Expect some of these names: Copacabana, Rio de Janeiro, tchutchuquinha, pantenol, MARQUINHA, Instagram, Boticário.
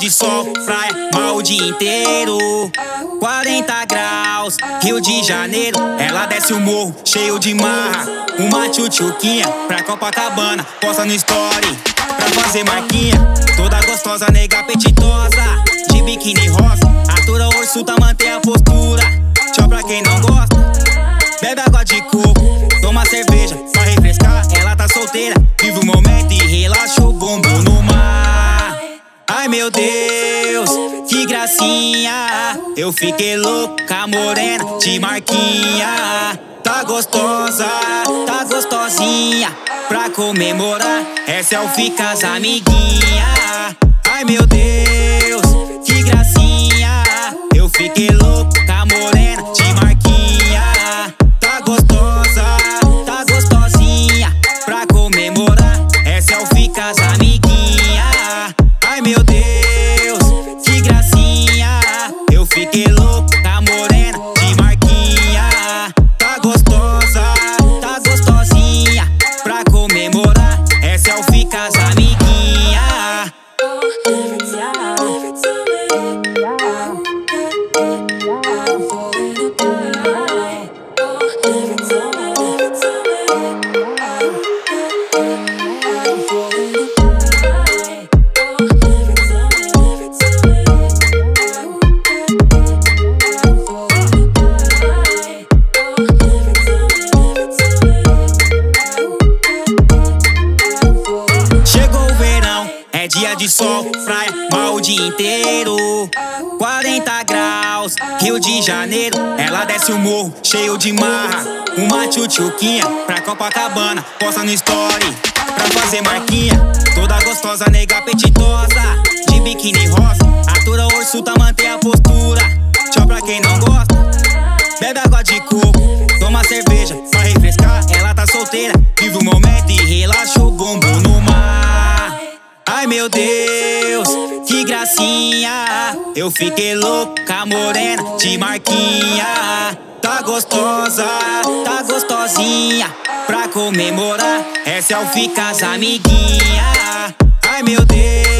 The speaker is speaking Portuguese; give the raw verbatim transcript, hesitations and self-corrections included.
De sol, praia, mal o dia inteiro quarenta graus, Rio de Janeiro. Ela desce o morro, cheio de marra. Uma tchutchuquinha pra Copacabana. Posta no story, pra fazer marquinha. Toda gostosa, nega apetitosa. De biquíni rosa, atura o ursuta, mantém a postura. Tchau pra quem não gosta. Bebe água de coco, toma cerveja pra refrescar. Ela tá solteira, vive o momento e relaxa o bumbum no mar. Ai meu Deus, que gracinha. Eu fiquei louca, morena de marquinha. Tá gostosa, tá gostosinha. Pra comemorar, é selfie com as amiguinha. Ai meu Deus, que gracinha. Eu fiquei louca, morena de marquinha. Tá gostosa, tá gostosinha. Pra comemorar, é selfie com as amiguinha. Ai meu Deus, que gracinha. Eu fiquei louca, morena de marquinha. Tá gostosa, tá gostosinha. Pra comemorar, é selfie com as amiguinha. Dia de sol, praia, mal o dia inteiro quarenta graus, Rio de Janeiro. Ela desce o morro, cheio de marra. Uma tchutchuquinha pra Copacabana. Posta no story, pra fazer marquinha. Toda gostosa, nega apetitosa. De biquíni rosa, atura o ursuta, mantém a postura. Tchau pra quem não gosta. Bebe água de coco, toma cerveja pra refrescar. Ela tá solteira, vive o momento e relaxa o bumbum no mar. Ai meu Deus, que gracinha. Eu fiquei louca, morena de marquinha. Tá gostosa, tá gostosinha. Pra comemorar, é selfie com as amiguinha. Ai meu Deus.